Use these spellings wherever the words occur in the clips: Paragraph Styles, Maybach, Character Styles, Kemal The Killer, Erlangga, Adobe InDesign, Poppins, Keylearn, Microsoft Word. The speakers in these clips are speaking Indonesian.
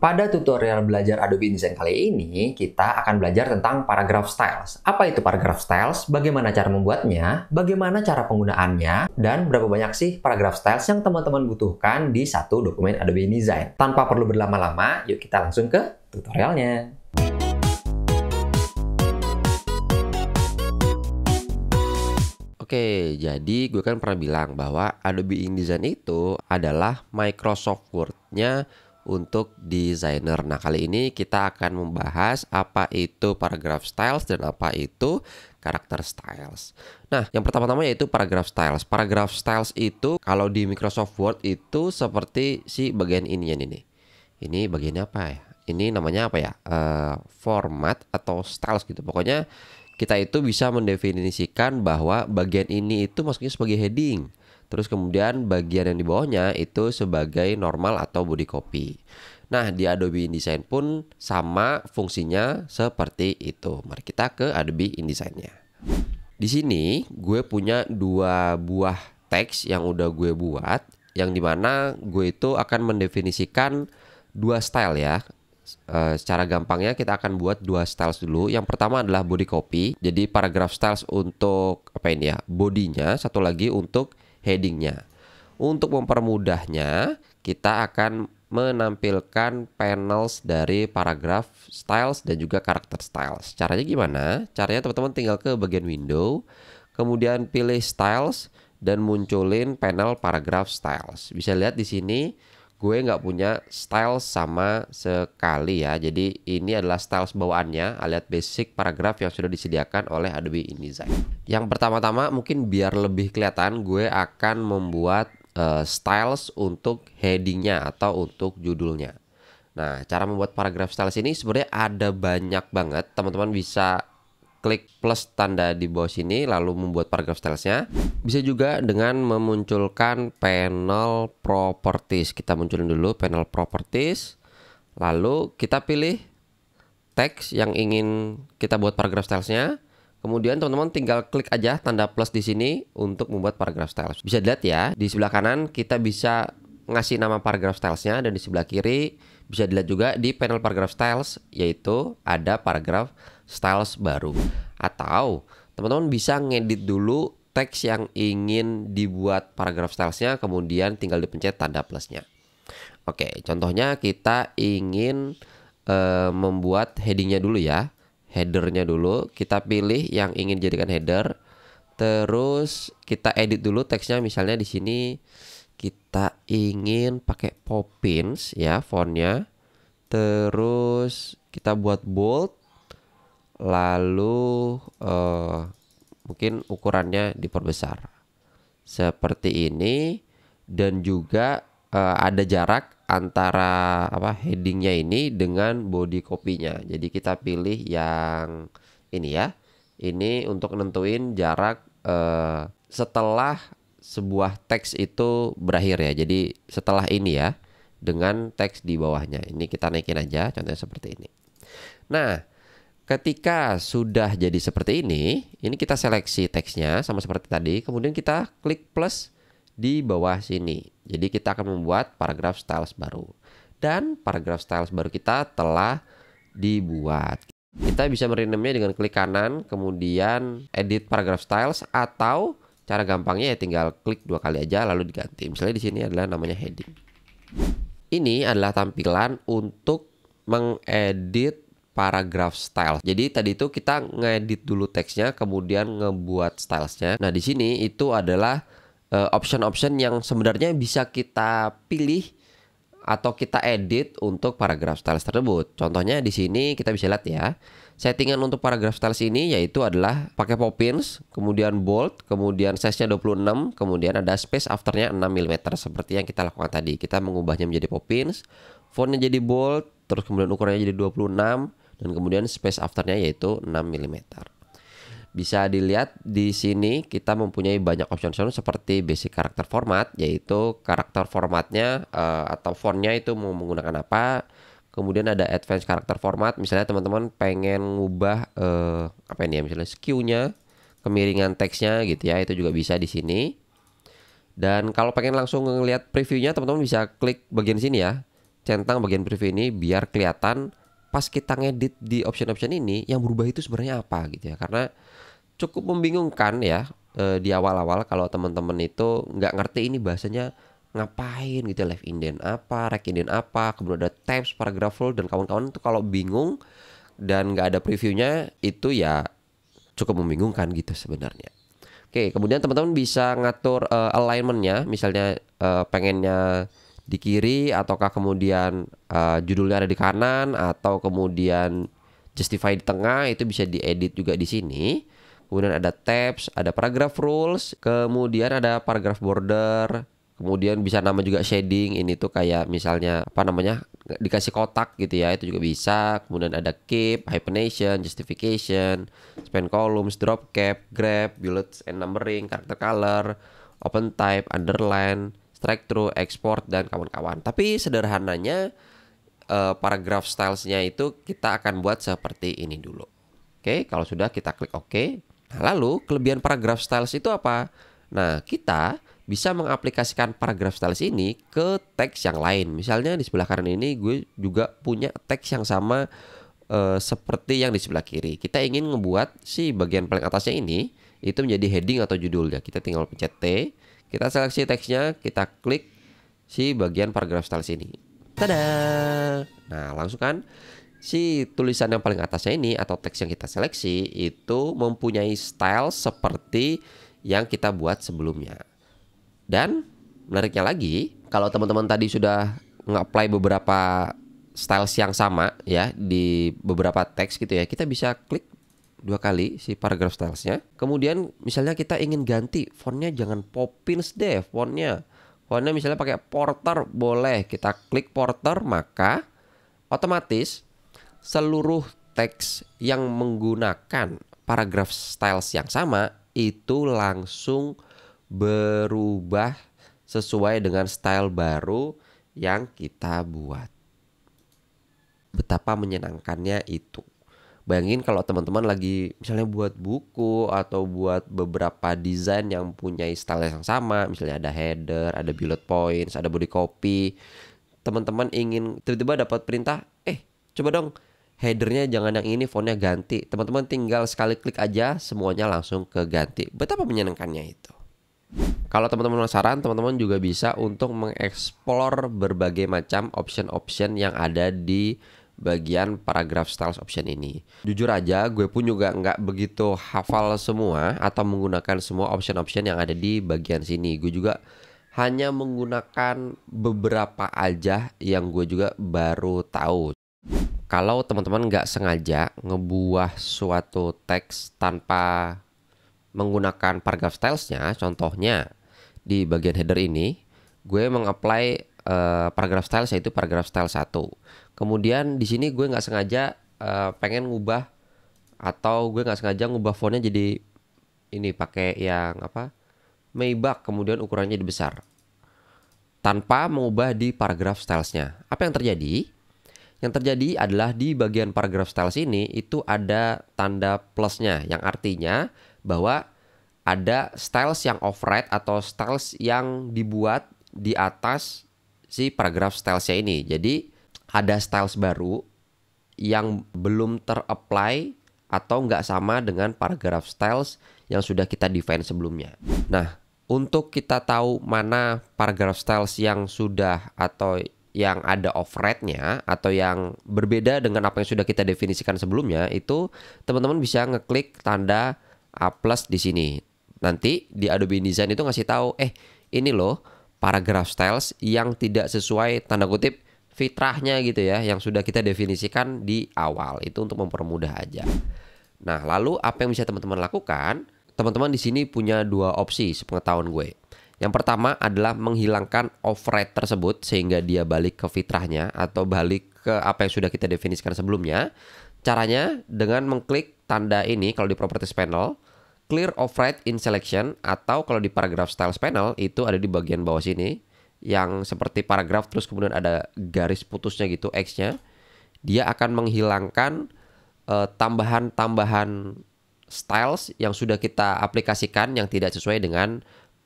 Pada tutorial belajar Adobe InDesign kali ini, kita akan belajar tentang Paragraph Styles. Apa itu Paragraph Styles? Bagaimana cara membuatnya? Bagaimana cara penggunaannya? Dan berapa banyak sih Paragraph Styles yang teman-teman butuhkan di satu dokumen Adobe InDesign? Tanpa perlu berlama-lama, yuk kita langsung ke tutorialnya. Oke, jadi gue kan pernah bilang bahwa Adobe InDesign itu adalah Microsoft Word-nya untuk desainer. Nah, kali ini kita akan membahas apa itu Paragraph Styles dan apa itu Character Styles. Nah, yang pertama-tama yaitu Paragraph Styles. Paragraph Styles itu kalau di Microsoft Word itu seperti si bagian ini nih. Ini bagiannya apa ya? Ini namanya apa ya? Format atau styles gitu. Pokoknya kita itu bisa mendefinisikan bahwa bagian ini itu maksudnya sebagai heading. Terus kemudian bagian yang di bawahnya itu sebagai normal atau body copy. Nah, di Adobe InDesign pun sama fungsinya seperti itu. Mari kita ke Adobe InDesign-nya. Di sini gue punya dua buah teks yang udah gue buat, yang dimana gue itu akan mendefinisikan dua style ya. Secara gampangnya kita akan buat dua styles dulu. Yang pertama adalah body copy. Jadi paragraph styles untuk apa ini ya? Bodinya, satu lagi untuk headingnya. Untuk mempermudahnya, kita akan menampilkan panels dari paragraph styles dan juga character styles. Caranya gimana? Caranya teman-teman tinggal ke bagian window, kemudian pilih styles dan munculin panel paragraph styles. Bisa lihat di sini gue nggak punya styles sama sekali ya. Jadi ini adalah styles bawaannya alias basic paragraf yang sudah disediakan oleh Adobe InDesign. Yang pertama-tama mungkin biar lebih kelihatan gue akan membuat styles untuk headingnya atau untuk judulnya. Nah, cara membuat paragraf styles ini sebenarnya ada banyak banget. Teman-teman bisa klik plus tanda di bawah sini lalu membuat paragraph stylesnya. Bisa juga dengan memunculkan panel properties. Kita munculin dulu panel properties, lalu kita pilih teks yang ingin kita buat paragraph stylesnya. Kemudian teman-teman tinggal klik aja tanda plus di sini untuk membuat paragraph styles. Bisa dilihat ya, di sebelah kanan kita bisa ngasih nama paragraph stylesnya, dan di sebelah kiri bisa dilihat juga di panel paragraph styles yaitu ada paragraph styles baru. Atau teman-teman bisa ngedit dulu teks yang ingin dibuat paragraph stylesnya, kemudian tinggal dipencet tanda plusnya. Oke, contohnya kita ingin membuat headingnya dulu ya, headernya dulu. Kita pilih yang ingin jadikan header, terus kita edit dulu teksnya. Misalnya di sini kita ingin pakai Poppins ya fontnya, terus kita buat bold. Lalu mungkin ukurannya diperbesar seperti ini, dan juga ada jarak antara apa headingnya ini dengan body copy-nya. Jadi kita pilih yang ini ya. Ini untuk nentuin jarak setelah sebuah teks itu berakhir ya. Jadi setelah ini ya dengan teks di bawahnya. Ini kita naikin aja contohnya seperti ini. Nah, ketika sudah jadi seperti ini kita seleksi teksnya sama seperti tadi. Kemudian kita klik plus di bawah sini. Jadi kita akan membuat paragraph styles baru. Dan paragraph styles baru kita telah dibuat. Kita bisa merename-nya dengan klik kanan, kemudian edit paragraph styles, atau cara gampangnya ya tinggal klik dua kali aja lalu diganti. Misalnya di sini adalah namanya heading. Ini adalah tampilan untuk mengedit paragraph style. Jadi tadi itu kita ngedit dulu teksnya, kemudian ngebuat stylesnya. Nah, di sini itu adalah option-option yang sebenarnya bisa kita pilih atau kita edit untuk paragraph styles tersebut. Contohnya di sini kita bisa lihat ya. Settingan untuk paragraph styles ini yaitu adalah pakai Poppins, kemudian bold, kemudian size-nya 26, kemudian ada space afternya 6 mm seperti yang kita lakukan tadi. Kita mengubahnya menjadi Poppins, fontnya jadi bold, terus kemudian ukurannya jadi 26. Dan kemudian space afternya yaitu 6 mm. Bisa dilihat di sini kita mempunyai banyak option seperti basic karakter format, yaitu karakter formatnya atau fontnya itu mau menggunakan apa. Kemudian ada advanced karakter format. Misalnya teman-teman pengen ngubah apa ini ya, misalnya skew-nya, kemiringan teksnya gitu ya, itu juga bisa di sini. Dan kalau pengen langsung ngelihat previewnya, teman-teman bisa klik bagian sini ya. centang bagian preview ini biar kelihatan pas kita ngedit di option-option ini yang berubah itu sebenarnya apa gitu ya. Karena cukup membingungkan ya di awal-awal kalau teman-teman itu nggak ngerti ini bahasanya ngapain gitu, left indent apa, right indent apa, kemudian ada tabs, paragraph full dan kawan-kawan. Itu kalau bingung dan nggak ada previewnya itu ya cukup membingungkan gitu sebenarnya. Oke, kemudian teman-teman bisa ngatur alignmentnya, misalnya pengennya di kiri ataukah kemudian judulnya ada di kanan atau kemudian justify di tengah, itu bisa diedit juga di sini. Kemudian ada tabs, ada paragraph rules, kemudian ada paragraph border. Kemudian bisa nama juga shading, ini tuh kayak misalnya apa namanya dikasih kotak gitu ya, itu juga bisa. Kemudian ada keep, hyphenation, justification, span columns, drop cap, grab, bullets and numbering, character color, open type, underline, strike through, export dan kawan-kawan. Tapi sederhananya paragraph stylesnya itu kita akan buat seperti ini dulu. Oke, kalau sudah kita klik OK. Nah, lalu kelebihan paragraph styles itu apa? Nah, kita bisa mengaplikasikan paragraph styles ini ke teks yang lain. Misalnya di sebelah kanan ini gue juga punya teks yang sama seperti yang di sebelah kiri. Kita ingin ngebuat si bagian paling atasnya ini itu menjadi heading atau judul ya. Kita tinggal pencet T, kita seleksi teksnya, kita klik si bagian paragraph styles ini. Tada! Nah, langsung kan si tulisan yang paling atasnya ini atau teks yang kita seleksi itu mempunyai style seperti yang kita buat sebelumnya. Dan menariknya lagi, kalau teman-teman tadi sudah nge-apply beberapa styles yang sama ya di beberapa teks gitu ya, kita bisa klik dua kali si paragraph stylesnya. Kemudian misalnya kita ingin ganti fontnya, jangan Poppins deh fontnya. Fontnya misalnya pakai Porter boleh, kita klik Porter, maka otomatis seluruh teks yang menggunakan paragraph styles yang sama itu langsung berubah sesuai dengan style baru yang kita buat. Betapa menyenangkannya itu. Bayangin kalau teman-teman lagi misalnya buat buku atau buat beberapa desain yang punya style yang sama, misalnya ada header, ada bullet points, ada body copy. Teman-teman ingin tiba-tiba dapat perintah, coba dong headernya jangan yang ini, fontnya ganti. Teman-teman tinggal sekali klik aja semuanya langsung keganti. Betapa menyenangkannya itu. Kalau teman-teman penasaran, teman-teman juga bisa untuk mengeksplor berbagai macam option-option yang ada di bagian paragraph styles option ini. Jujur aja, gue pun juga nggak begitu hafal semua atau menggunakan semua option-option yang ada di bagian sini. Gue juga hanya menggunakan beberapa aja yang gue juga baru tahu. Kalau teman-teman nggak sengaja ngebuah suatu teks tanpa menggunakan paragraph stylesnya, contohnya di bagian header ini, gue mengapply paragraph styles yaitu paragraph style 1. Kemudian di sini gue nggak sengaja pengen ngubah atau gue nggak sengaja ngubah fontnya jadi ini pakai yang apa Maybach, kemudian ukurannya jadi besar tanpa mengubah di paragraph stylesnya. Apa yang terjadi? Yang terjadi adalah di bagian paragraph styles ini itu ada tanda plusnya, yang artinya bahwa ada styles yang override atau styles yang dibuat di atas si paragraph stylesnya ini. Jadi ada styles baru yang belum ter-apply atau nggak sama dengan paragraph styles yang sudah kita define sebelumnya. Nah, untuk kita tahu mana paragraph styles yang sudah atau yang ada override-nya atau yang berbeda dengan apa yang sudah kita definisikan sebelumnya, itu teman-teman bisa ngeklik tanda A+ di sini. Nanti di Adobe InDesign itu ngasih tahu, ini loh paragraph styles yang tidak sesuai tanda kutip fitrahnya gitu ya, yang sudah kita definisikan di awal. Itu untuk mempermudah aja. Nah, lalu apa yang bisa teman-teman lakukan? Teman-teman di sini punya dua opsi sepengetahuan gue. Yang pertama adalah menghilangkan override tersebut sehingga dia balik ke fitrahnya atau balik ke apa yang sudah kita definisikan sebelumnya. Caranya dengan mengklik tanda ini kalau di Properties Panel, Clear Override in Selection, atau kalau di Paragraph Styles Panel itu ada di bagian bawah sini yang seperti paragraf terus kemudian ada garis putusnya gitu X-nya. Dia akan menghilangkan tambahan-tambahan styles yang sudah kita aplikasikan yang tidak sesuai dengan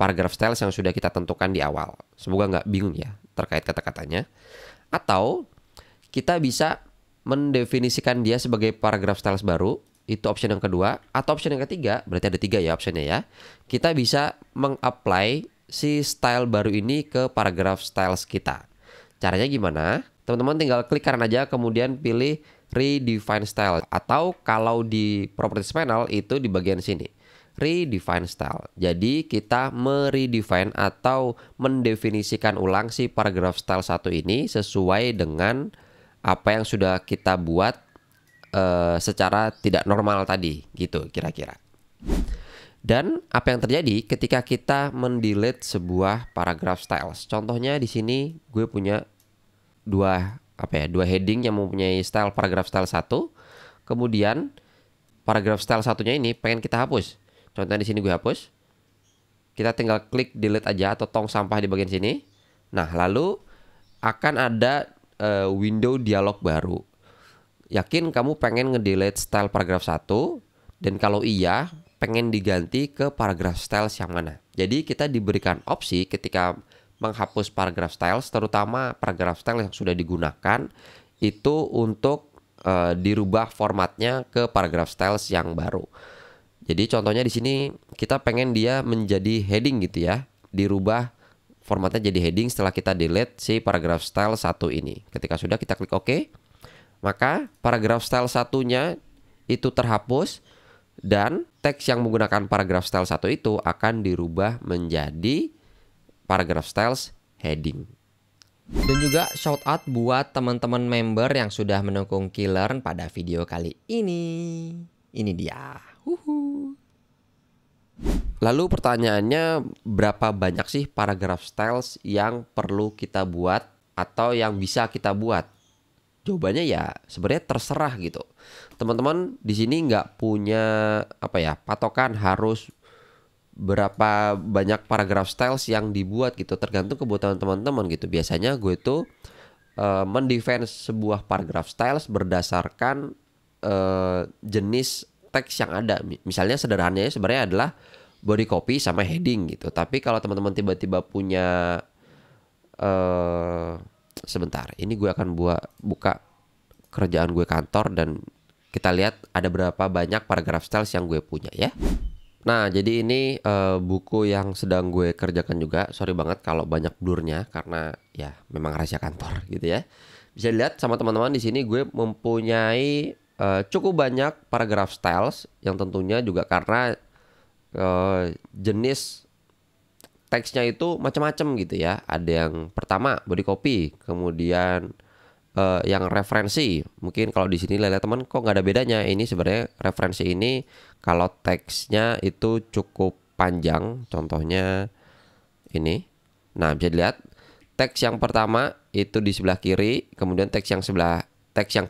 paragraph styles yang sudah kita tentukan di awal. Semoga nggak bingung ya terkait kata-katanya. Atau kita bisa mendefinisikan dia sebagai paragraph styles baru. Itu option yang kedua. Atau option yang ketiga, berarti ada tiga ya optionnya ya. Kita bisa meng-apply si style baru ini ke paragraph styles kita. Caranya gimana? Teman-teman tinggal klik kanan aja, kemudian pilih redefine style. Atau kalau di properties panel itu di bagian sini, redefine style. Jadi kita meredefine atau mendefinisikan ulang si paragraph style satu ini sesuai dengan apa yang sudah kita buat secara tidak normal tadi gitu kira-kira. Dan apa yang terjadi ketika kita mendelete sebuah paragraph styles? Contohnya di sini gue punya dua heading yang mempunyai style paragraph style 1. Kemudian paragraph style satunya ini pengen kita hapus. Contohnya di sini gue hapus. Kita tinggal klik delete aja atau tong sampah di bagian sini. Nah, lalu akan ada window dialog baru. Yakin kamu pengen ngedelete style paragraph 1? Dan kalau iya, pengen diganti ke paragraph styles yang mana. Jadi kita diberikan opsi ketika menghapus paragraph styles, terutama paragraph style yang sudah digunakan, itu untuk dirubah formatnya ke paragraph styles yang baru. Jadi contohnya di sini kita pengen dia menjadi heading gitu ya, dirubah formatnya jadi heading setelah kita delete si paragraph style 1 ini. Ketika sudah kita klik OK, maka paragraph style satunya itu terhapus. Dan teks yang menggunakan paragraph style 1 itu akan dirubah menjadi paragraph styles heading. Dan juga shout out buat teman-teman member yang sudah mendukung Keylearn pada video kali ini. Ini dia. Uhuh. Lalu pertanyaannya, berapa banyak sih paragraph styles yang perlu kita buat atau yang bisa kita buat? Jawabannya ya sebenarnya terserah gitu. Teman-teman di sini nggak punya patokan harus berapa banyak paragraph styles yang dibuat gitu. Tergantung kebutuhan teman-teman gitu. Biasanya gue tuh mendefense sebuah paragraph styles berdasarkan jenis teks yang ada. Misalnya sederhananya sebenarnya adalah body copy sama heading gitu. Tapi kalau teman-teman tiba-tiba punya sebentar, ini gue akan buka kerjaan gue kantor dan kita lihat ada berapa banyak paragraph styles yang gue punya ya. Nah, jadi ini buku yang sedang gue kerjakan juga. Sorry banget kalau banyak blurnya karena ya memang rahasia kantor gitu ya. Bisa dilihat sama teman-teman di sini gue mempunyai cukup banyak paragraph styles yang tentunya juga karena jenis teksnya itu macam-macam gitu ya. Ada yang pertama body copy, kemudian yang referensi. Mungkin kalau di sini lihat teman kok nggak ada bedanya. Ini sebenarnya referensi ini kalau teksnya itu cukup panjang. Contohnya ini. Nah, bisa dilihat teks yang pertama itu di sebelah kiri, kemudian teks yang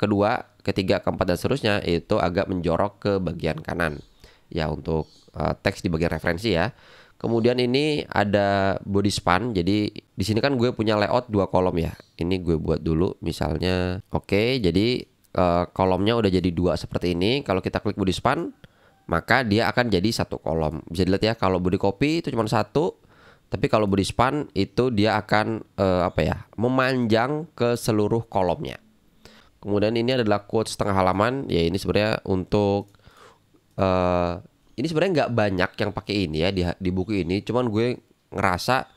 kedua, ketiga, keempat dan seterusnya itu agak menjorok ke bagian kanan. Ya untuk teks di bagian referensi ya. Kemudian ini ada body span. Jadi di sini kan gue punya layout dua kolom ya. Ini gue buat dulu misalnya. Oke, jadi kolomnya udah jadi dua seperti ini. Kalau kita klik body span, maka dia akan jadi satu kolom. Bisa dilihat ya, kalau body copy itu cuma satu. Tapi kalau body span itu dia akan memanjang ke seluruh kolomnya. Kemudian ini adalah quote setengah halaman. Ya ini sebenarnya untuk ini sebenarnya nggak banyak yang pakai ini ya di buku ini. Cuman gue ngerasa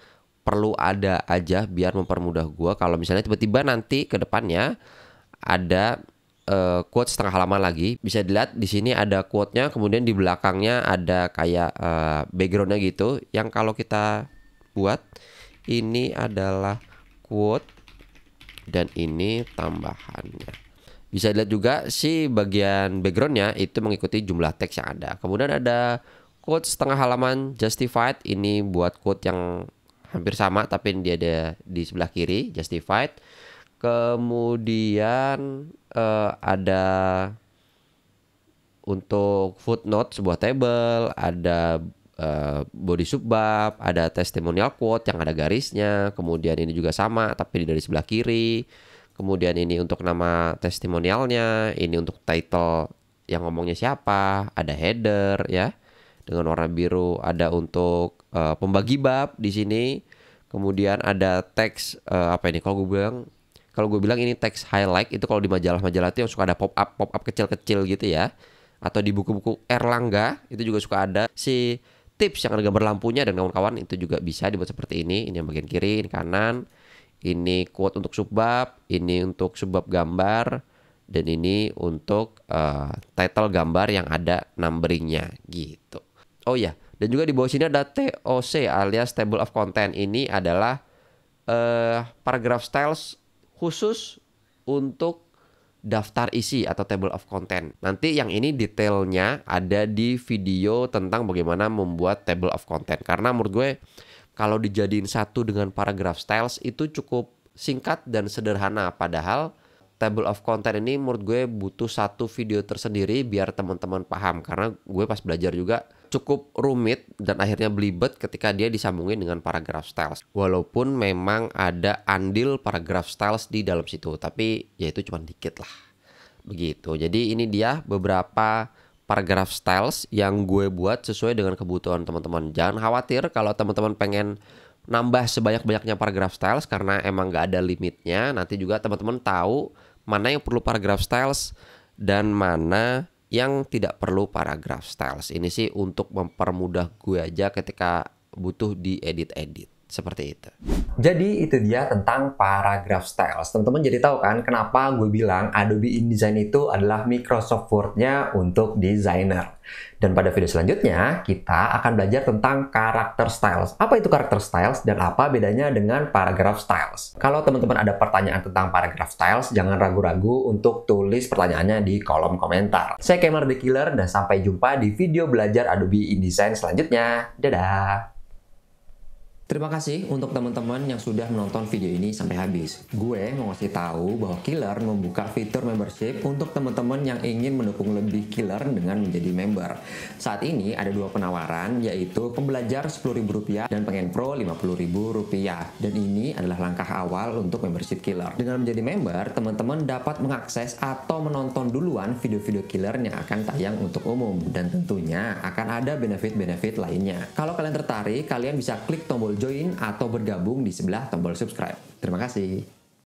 perlu ada aja biar mempermudah gue. Kalau misalnya tiba-tiba nanti ke depannya ada quote setengah halaman lagi. Bisa dilihat di sini ada quote-nya. Kemudian di belakangnya ada kayak background-nya gitu. Yang kalau kita buat ini adalah quote dan ini tambahannya. Bisa dilihat juga si bagian backgroundnya itu mengikuti jumlah teks yang ada. Kemudian ada quote setengah halaman justified. Ini buat quote yang hampir sama tapi dia ada di sebelah kiri, justified. Kemudian ada untuk footnote sebuah table, ada body subbab, ada testimonial quote yang ada garisnya. Kemudian ini juga sama tapi dari sebelah kiri. Kemudian ini untuk nama testimonialnya, ini untuk title yang ngomongnya siapa, ada header ya dengan warna biru, ada untuk pembagi bab di sini. Kemudian ada teks kalau gue bilang Kalau gue bilang ini text highlight, itu kalau di majalah-majalah itu yang suka ada pop-up kecil-kecil gitu ya. Atau di buku-buku Erlangga, itu juga suka ada si tips yang ada gambar lampunya dan kawan-kawan, itu juga bisa dibuat seperti ini. Ini yang bagian kiri, ini kanan. Ini quote untuk subbab, ini untuk subbab gambar, dan ini untuk title gambar yang ada numberingnya gitu. Oh iya, dan juga di bawah sini ada TOC alias Table of Content. Ini adalah paragraph styles khusus untuk daftar isi atau table of content. Nanti yang ini detailnya ada di video tentang bagaimana membuat table of content. Karena menurut gue kalau dijadiin satu dengan paragraph styles itu cukup singkat dan sederhana. Padahal table of content ini menurut gue butuh satu video tersendiri biar teman-teman paham. Karena gue pas belajar juga cukup rumit dan akhirnya belibet ketika dia disambungin dengan paragraph styles. Walaupun memang ada andil paragraph styles di dalam situ, tapi ya itu cuma dikit lah. Begitu. Jadi ini dia beberapa paragraph styles yang gue buat sesuai dengan kebutuhan teman-teman. Jangan khawatir kalau teman-teman pengen nambah sebanyak-banyaknya paragraph styles karena emang gak ada limitnya. Nanti juga teman-teman tahu mana yang perlu paragraph styles dan mana yang tidak perlu paragraph styles. Ini sih untuk mempermudah gue aja ketika butuh diedit-edit seperti itu. Jadi itu dia tentang paragraph styles. Teman-teman jadi tahu kan kenapa gue bilang Adobe InDesign itu adalah Microsoft Word-nya untuk designer. Dan pada video selanjutnya kita akan belajar tentang character styles. Apa itu character styles dan apa bedanya dengan paragraph styles? Kalau teman-teman ada pertanyaan tentang paragraph styles, jangan ragu-ragu untuk tulis pertanyaannya di kolom komentar. Saya Kemal The Killer dan sampai jumpa di video belajar Adobe InDesign selanjutnya. Dadah! Terima kasih untuk teman-teman yang sudah menonton video ini sampai habis. Gue mau ngasih tahu bahwa Keylearn membuka fitur membership untuk teman-teman yang ingin mendukung lebih Keylearn dengan menjadi member. Saat ini ada dua penawaran, yaitu pembelajar Rp10.000 dan pengen pro Rp50.000. Dan ini adalah langkah awal untuk membership Keylearn. Dengan menjadi member, teman-teman dapat mengakses atau menonton duluan video-video Keylearn yang akan tayang untuk umum. Dan tentunya akan ada benefit-benefit lainnya. Kalau kalian tertarik, kalian bisa klik tombol join atau bergabung di sebelah tombol subscribe. Terima kasih.